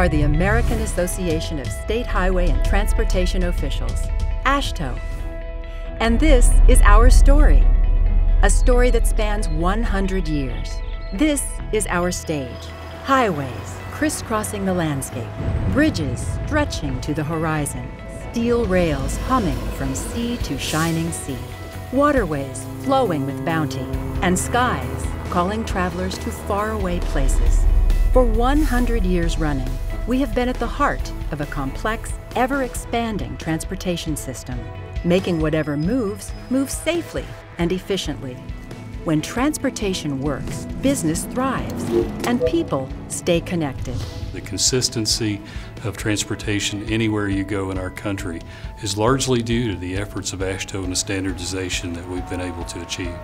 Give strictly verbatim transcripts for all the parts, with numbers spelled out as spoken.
are the American Association of State Highway and Transportation Officials, AASHTO. And this is our story, a story that spans one hundred years. This is our stage, highways crisscrossing the landscape, bridges stretching to the horizon, steel rails humming from sea to shining sea, waterways flowing with bounty, and skies calling travelers to faraway places. For one hundred years running, we have been at the heart of a complex, ever-expanding transportation system, making whatever moves, move safely and efficiently. When transportation works, business thrives, and people stay connected. The consistency of transportation anywhere you go in our country is largely due to the efforts of AASHTO and the standardization that we've been able to achieve.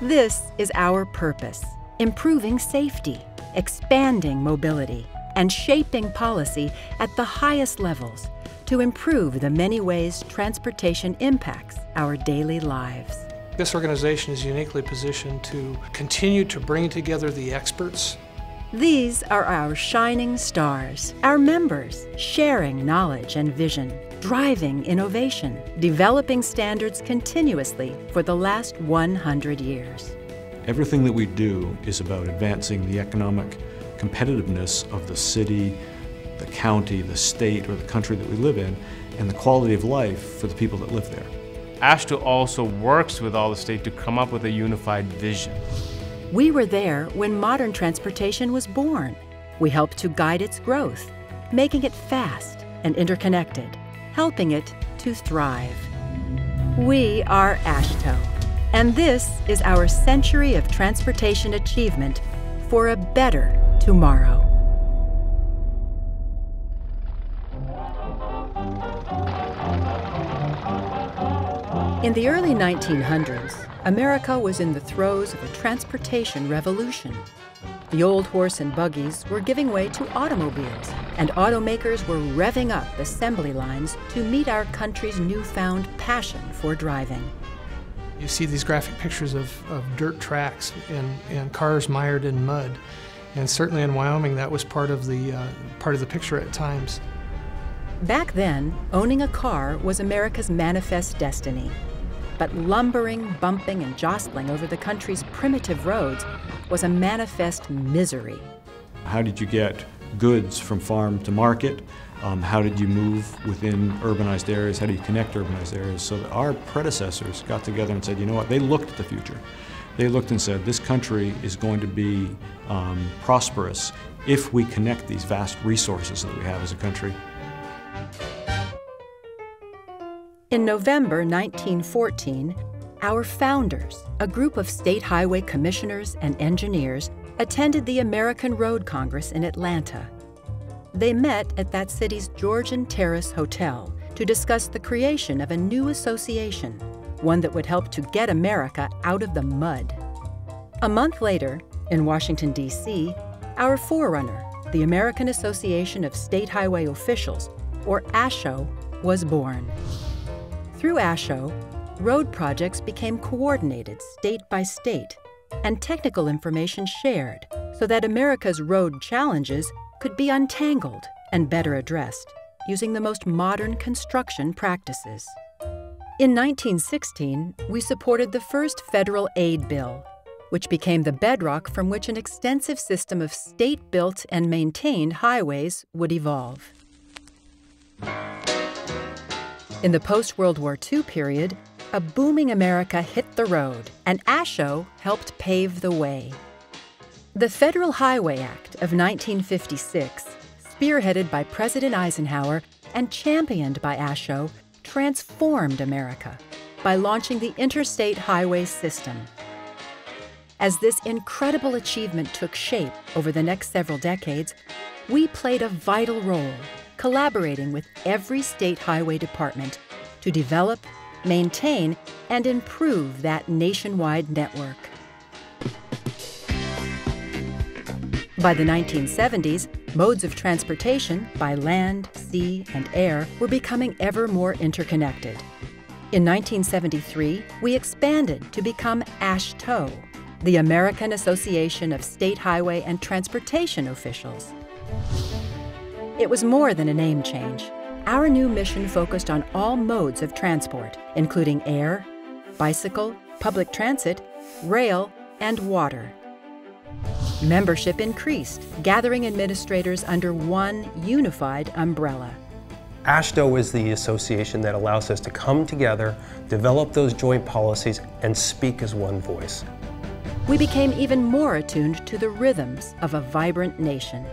This is our purpose, improving safety, expanding mobility, and shaping policy at the highest levels to improve the many ways transportation impacts our daily lives. This organization is uniquely positioned to continue to bring together the experts. These are our shining stars, our members, sharing knowledge and vision, driving innovation, developing standards continuously for the last one hundred years. Everything that we do is about advancing the economic competitiveness of the city, the county, the state, or the country that we live in, and the quality of life for the people that live there. AASHTO also works with all the state to come up with a unified vision. We were there when modern transportation was born. We helped to guide its growth, making it fast and interconnected, helping it to thrive. We are AASHTO, and this is our century of transportation achievement for a better tomorrow. In the early nineteen hundreds, America was in the throes of a transportation revolution. The old horse and buggies were giving way to automobiles, and automakers were revving up assembly lines to meet our country's newfound passion for driving. You see these graphic pictures of, of dirt tracks and, and cars mired in mud, and certainly in Wyoming that was part of the, uh, part of the picture at times. Back then, owning a car was America's manifest destiny. But lumbering, bumping, and jostling over the country's primitive roads was a manifest misery. How did you get goods from farm to market? Um, how did you move within urbanized areas? How do you connect urbanized areas? So our predecessors got together and said, you know what, they looked at the future. They looked and said, this country is going to be um, prosperous if we connect these vast resources that we have as a country. In November nineteen fourteen, our founders, a group of state highway commissioners and engineers, attended the American Road Congress in Atlanta. They met at that city's Georgian Terrace Hotel to discuss the creation of a new association, one that would help to get America out of the mud. A month later, in Washington, D C, our forerunner, the American Association of State Highway Officials, or AASHTO, was born. Through AASHTO, road projects became coordinated state by state and technical information shared so that America's road challenges could be untangled and better addressed using the most modern construction practices. In nineteen sixteen, we supported the first federal aid bill, which became the bedrock from which an extensive system of state-built and maintained highways would evolve. In the post-World War Two period, a booming America hit the road, and AASHTO helped pave the way. The Federal Highway Act of nineteen fifty-six, spearheaded by President Eisenhower and championed by AASHTO, transformed America by launching the interstate highway system. As this incredible achievement took shape over the next several decades, we played a vital role, collaborating with every state highway department to develop, maintain, and improve that nationwide network. By the nineteen seventies, modes of transportation by land, sea, and air were becoming ever more interconnected. In nineteen seventy-three, we expanded to become AASHTO, the American Association of State Highway and Transportation Officials. It was more than a name change. Our new mission focused on all modes of transport, including air, bicycle, public transit, rail, and water. Membership increased, gathering administrators under one unified umbrella. ASHTO is the association that allows us to come together, develop those joint policies, and speak as one voice. We became even more attuned to the rhythms of a vibrant nation.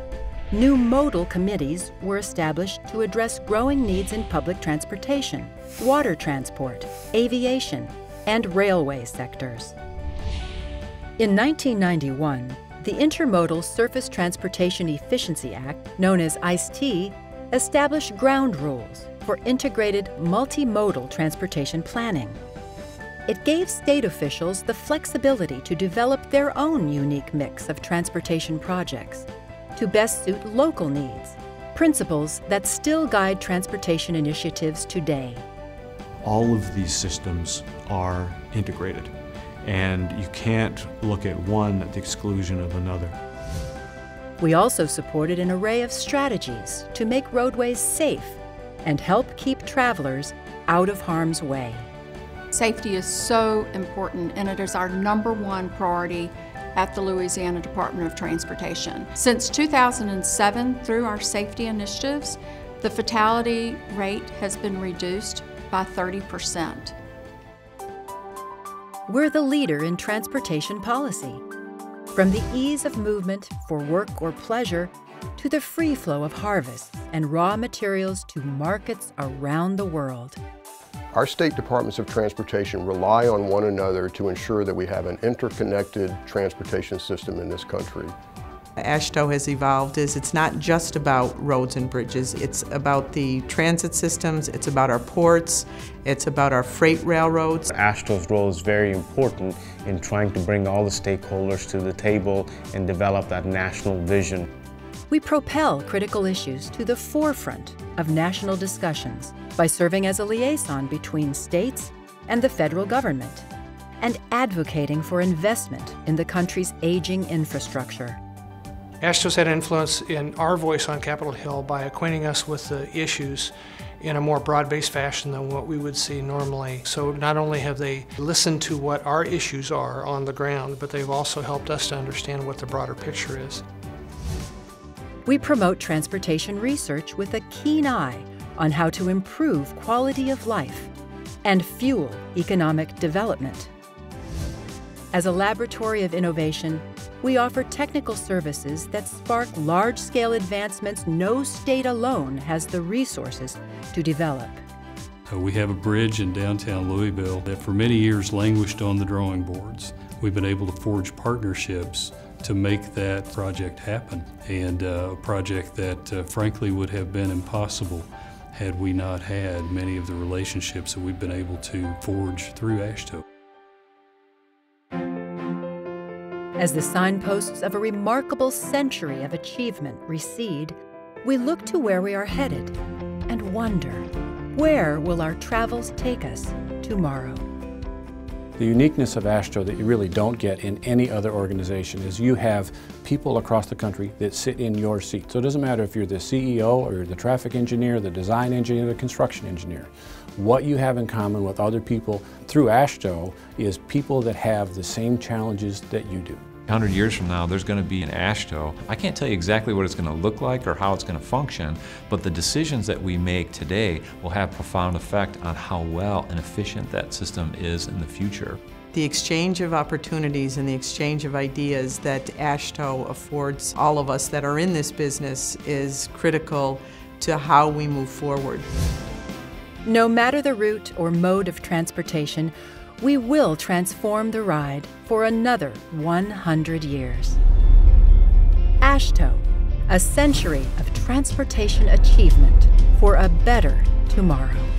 New modal committees were established to address growing needs in public transportation, water transport, aviation, and railway sectors. In nineteen ninety-one, the Intermodal Surface Transportation Efficiency Act, known as ISTEA, established ground rules for integrated multimodal transportation planning. It gave state officials the flexibility to develop their own unique mix of transportation projects to best suit local needs, principles that still guide transportation initiatives today. All of these systems are integrated, and you can't look at one at the exclusion of another. We also supported an array of strategies to make roadways safe and help keep travelers out of harm's way. Safety is so important, and it is our number one priority at the Louisiana Department of Transportation. Since two thousand seven, through our safety initiatives, the fatality rate has been reduced by thirty percent. We're the leader in transportation policy. From the ease of movement for work or pleasure to the free flow of harvests and raw materials to markets around the world. Our state departments of transportation rely on one another to ensure that we have an interconnected transportation system in this country. ASHTO has evolved as it's not just about roads and bridges, it's about the transit systems, it's about our ports, it's about our freight railroads. ASHTO's role is very important in trying to bring all the stakeholders to the table and develop that national vision. We propel critical issues to the forefront of national discussions by serving as a liaison between states and the federal government and advocating for investment in the country's aging infrastructure. ASHTO's had influence in our voice on Capitol Hill by acquainting us with the issues in a more broad-based fashion than what we would see normally. So not only have they listened to what our issues are on the ground, but they've also helped us to understand what the broader picture is. We promote transportation research with a keen eye on how to improve quality of life and fuel economic development. As a laboratory of innovation, we offer technical services that spark large-scale advancements no state alone has the resources to develop. We have a bridge in downtown Louisville that for many years languished on the drawing boards. We've been able to forge partnerships to make that project happen, and uh, a project that uh, frankly would have been impossible had we not had many of the relationships that we've been able to forge through ASHTO. As the signposts of a remarkable century of achievement recede, we look to where we are headed and wonder, where will our travels take us tomorrow? The uniqueness of ASHTO that you really don't get in any other organization is you have people across the country that sit in your seat. So it doesn't matter if you're the C E O or you're the traffic engineer, the design engineer, the construction engineer. What you have in common with other people through ASHTO is people that have the same challenges that you do. one hundred years from now, there's going to be an ASHTO. I can't tell you exactly what it's going to look like or how it's going to function, but the decisions that we make today will have profound effect on how well and efficient that system is in the future. The exchange of opportunities and the exchange of ideas that ASHTO affords all of us that are in this business is critical to how we move forward. No matter the route or mode of transportation, we will transform the ride for another one hundred years. ASHTO, a century of transportation achievement for a better tomorrow.